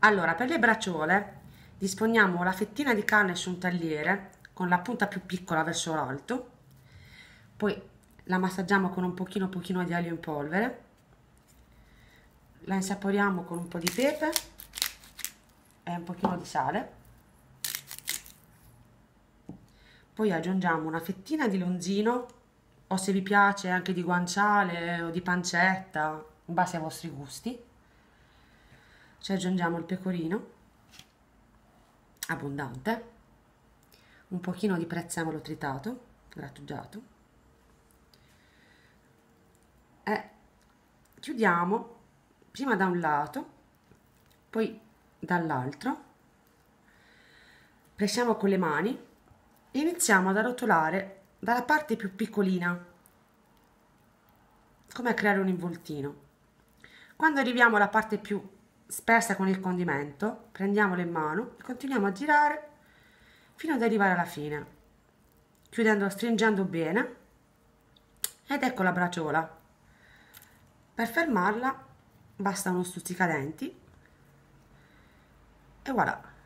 Allora, per le bracciole disponiamo la fettina di carne su un tagliere con la punta più piccola verso l'alto, poi la massaggiamo con un pochino di aglio in polvere, la insaporiamo con un po' di pepe e un pochino di sale, poi aggiungiamo una fettina di lonzino o, se vi piace, anche di guanciale o di pancetta, in base ai vostri gusti. Ci aggiungiamo il pecorino abbondante, un pochino di prezzemolo tritato, grattugiato, e chiudiamo prima da un lato, poi dall'altro, pressiamo con le mani e iniziamo ad arrotolare dalla parte più piccolina, come a creare un involtino. Quando arriviamo alla parte più spessa con il condimento, prendiamolo in mano e continuiamo a girare fino ad arrivare alla fine, chiudendo, stringendo bene, ed ecco la braciola. Per fermarla basta uno stuzzicadenti e voilà.